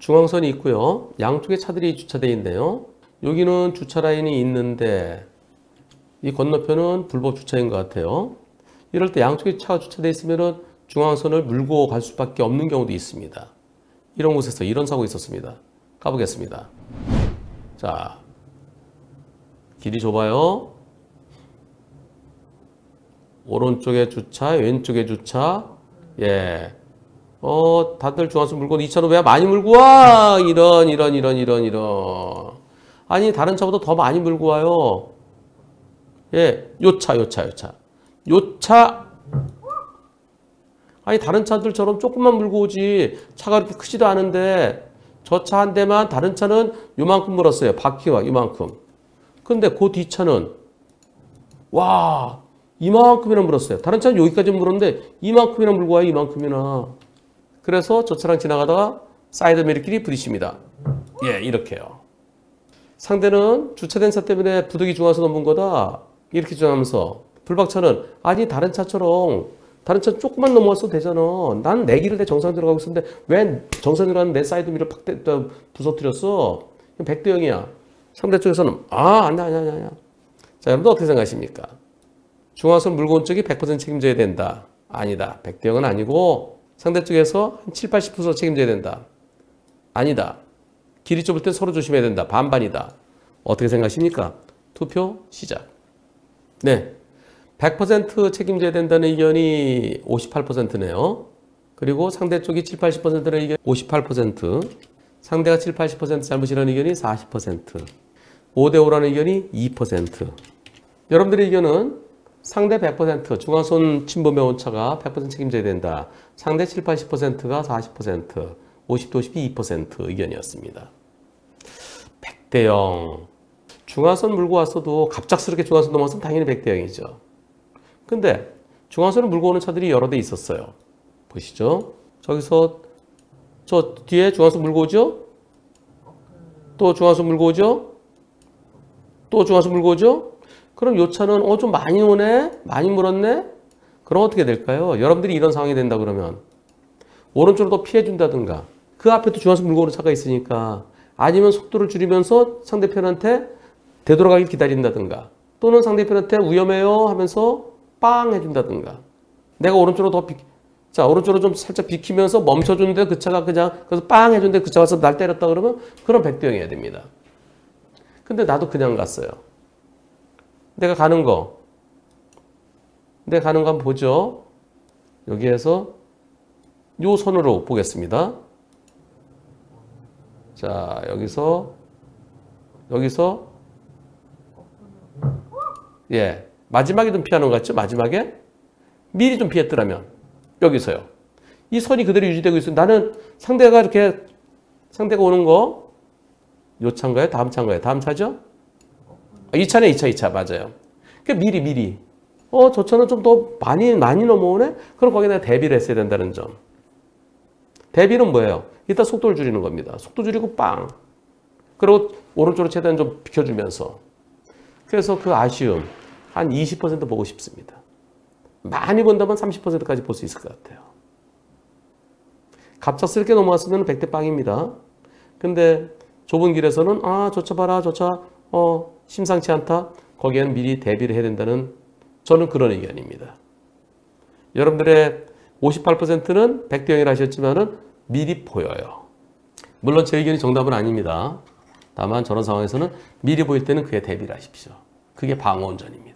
중앙선이 있고요. 양쪽에 차들이 주차되어 있네요. 여기는 주차 라인이 있는데 이 건너편은 불법 주차인 것 같아요. 이럴 때 양쪽에 차가 주차되어 있으면 중앙선을 물고 갈 수밖에 없는 경우도 있습니다. 이런 곳에서 이런 사고 있었습니다. 가보겠습니다. 자, 길이 좁아요. 오른쪽에 주차, 왼쪽에 주차. 예. 다들 중앙선 물고 2차로 왜 많이 물고 와? 이런. 아니, 다른 차보다 더 많이 물고 와요. 예, 요 차. 아니, 다른 차들처럼 조금만 물고 오지. 차가 그렇게 크지도 않은데 저 차 한 대만, 다른 차는 요만큼 물었어요. 바퀴와 요만큼. 근데 그 뒤차는 와, 이만큼이나 물었어요. 다른 차는 여기까지 물었는데 이만큼이나 물고 와요. 이만큼이나. 그래서 저 차랑 지나가다가 사이드미러끼리 부딪힙니다. 예, 이렇게요. 상대는 주차된 차 때문에 부득이 중앙선 넘은 거다. 이렇게 주장하면서 불박차는 아니, 다른 차처럼 다른 차 조금만 넘어왔어도 되잖아. 난 내 길을 내 정상 들어가고 있었는데 왜 정상 들어가는 내 사이드미러 팍 부서뜨렸어. 100대 0이야. 상대 쪽에서는 아니야. 자, 여러분들 어떻게 생각하십니까? 중앙선 물고 온 쪽이 100% 책임져야 된다. 아니다. 100대 0은 아니고 상대 쪽에서 한 7, 80% 책임져야 된다. 아니다. 길이 좁을 때 서로 조심해야 된다. 반반이다. 어떻게 생각하십니까? 투표 시작. 네. 100% 책임져야 된다는 의견이 58%네요. 그리고 상대 쪽이 7, 80%라는 의견이 58%. 상대가 7, 80% 잘못이라는 의견이 40%. 5대 5라는 의견이 2%. 여러분들의 의견은 상대 100%, 중앙선 침범해 온 차가 100% 책임져야 된다. 상대 7, 80%가 40%, 50대 50이 2% 의견이었습니다. 100대 0. 중앙선 물고 왔어도 갑작스럽게 중앙선 넘어왔으면 당연히 100대 0이죠. 근데 중앙선을 물고 오는 차들이 여러 대 있었어요. 보시죠. 저기서 저 뒤에 중앙선 물고 오죠? 또 중앙선 물고 오죠? 또 중앙선 물고 오죠? 그럼 요 차는 좀 많이 오네? 많이 물었네? 그럼 어떻게 될까요? 여러분들이 이런 상황이 된다 그러면 오른쪽으로 더 피해준다든가 그 앞에도 중앙선 물고 오는 차가 있으니까 아니면 속도를 줄이면서 상대편한테 되돌아가길 기다린다든가 또는 상대편한테 위험해요 하면서 빵 해준다든가 내가 오른쪽으로 더 자, 오른쪽으로 좀 살짝 비키면서 멈춰줬는데 그 차가 그냥 그래서 빵 해줬는데 그 차가 와서 날 때렸다 그러면 그럼 100대 0 해야 됩니다. 근데 나도 그냥 갔어요. 내가 가는 거 한번 보죠. 여기에서 요 선으로 보겠습니다. 자, 여기서 예, 마지막에 좀 피하는 것 같죠? 마지막에 미리 좀 피했더라면 여기서요. 이 선이 그대로 유지되고 있어요. 나는 상대가 오는 거 요 차인가요? 다음 차인가요? 다음 차죠? 이 차네, 이 차. 맞아요. 그러니까 미리. 저 차는 좀 더 많이 넘어오네? 그럼 거기에 내가 대비를 했어야 된다는 점. 대비는 뭐예요? 일단 속도를 줄이는 겁니다. 속도 줄이고 빵. 그리고 오른쪽으로 최대한 좀 비켜주면서. 그래서 그 아쉬움 한 20% 보고 싶습니다. 많이 본다면 30%까지 볼 수 있을 것 같아요. 갑작스럽게 넘어왔으면 100대 빵입니다. 근데 좁은 길에서는 저 차 봐라, 저 차 심상치 않다. 거기에는 미리 대비를 해야 된다는 저는 그런 의견입니다. 여러분들의 58%는 100대 0이라 하셨지만은 미리 보여요. 물론 제 의견이 정답은 아닙니다. 다만 저런 상황에서는 미리 보일 때는 그에 대비를 하십시오. 그게 방어 운전입니다.